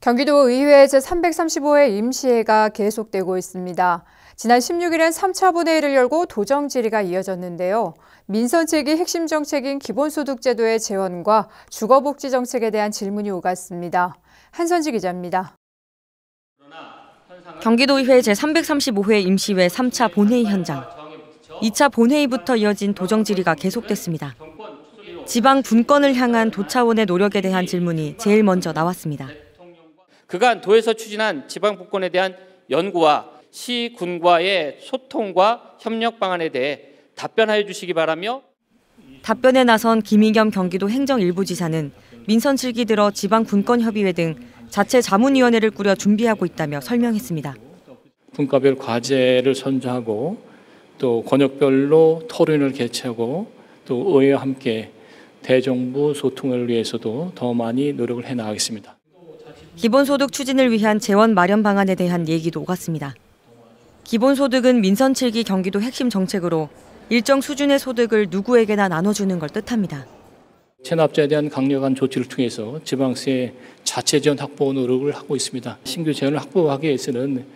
경기도의회 제335회 임시회가 계속되고 있습니다. 지난 16일엔 3차 본회의를 열고 도정 질의가 이어졌는데요. 민선 측이 핵심 정책인 기본소득 제도의 재원과 주거복지 정책에 대한 질문이 오갔습니다. 한선지 기자입니다. 경기도의회 제335회 임시회 3차 본회의 현장. 2차 본회의부터 이어진 도정 질의가 계속됐습니다. 지방 분권을 향한 도차원의 노력에 대한 질문이 제일 먼저 나왔습니다. 그간 도에서 추진한 지방분권에 대한 연구와 시군과의 소통과 협력 방안에 대해 답변하여 주시기 바라며, 답변에 나선 김희겸 경기도 행정일부지사는 민선 7기 들어 지방분권협의회 등 자체 자문위원회를 꾸려 준비하고 있다며 설명했습니다. 분과별 과제를 선정하고 또 권역별로 토론을 개최하고 또 의회와 함께 대정부 소통을 위해서도 더 많이 노력을 해나가겠습니다. 기본소득 추진을 위한 재원 마련 방안에 대한 얘기도 오갔습니다. 기본소득은 민선 7기 경기도 핵심 정책으로 일정 수준의 소득을 누구에게나 나눠주는 걸 뜻합니다. 체납자에 대한 강력한 조치를 통해서 지방세 자체 재원 확보 노력을 하고 있습니다. 신규 재원을 확보하기 위해서는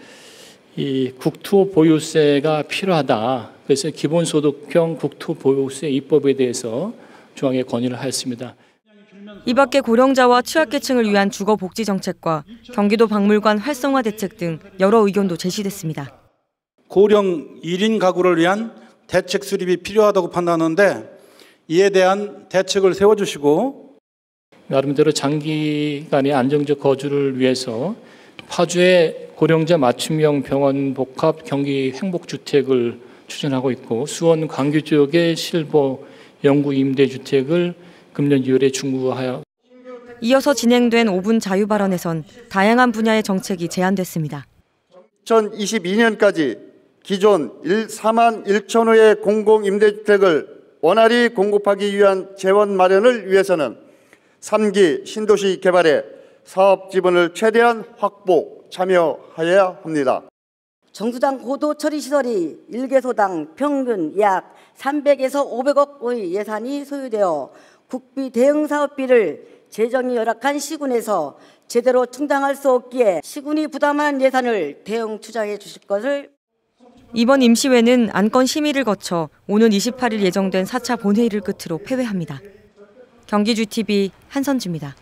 이 국토 보유세가 필요하다. 그래서 기본소득형 국토 보유세 입법에 대해서 중앙에 건의를 하였습니다. 이 밖에 고령자와 취약계층을 위한 주거복지 정책과 경기도 박물관 활성화 대책 등 여러 의견도 제시됐습니다. 고령 1인 가구를 위한 대책 수립이 필요하다고 판단하는데 이에 대한 대책을 세워주시고, 나름대로 장기간의 안정적 거주를 위해서 파주의 고령자 맞춤형 병원 복합 경기 행복주택을 추진하고 있고, 수원 광교 지역의 실버 영구 임대주택을 금년 2월에 중구하여. 이어서 진행된 5분 자유 발언에선 다양한 분야의 정책이 제안됐습니다. 2022년까지 기존 4만 1천 호의 공공임대주택을 원활히 공급하기 위한 재원 마련을 위해서는 3기 신도시 개발에 사업 지분을 최대한 확보, 참여해야 합니다. 정수당 고도 처리 시설이 1개소당 평균 약 300에서 500억의 예산이 소요되어 국비 대응 사업비를 재정이 열악한 시군에서 제대로 충당할 수 없기에 시군이 부담한 예산을 대응 투자해 주실 것을. 이번 임시회는 안건 심의를 거쳐 오는 28일 예정된 4차 본회의를 끝으로 폐회합니다. 경기GTV 한선지입니다.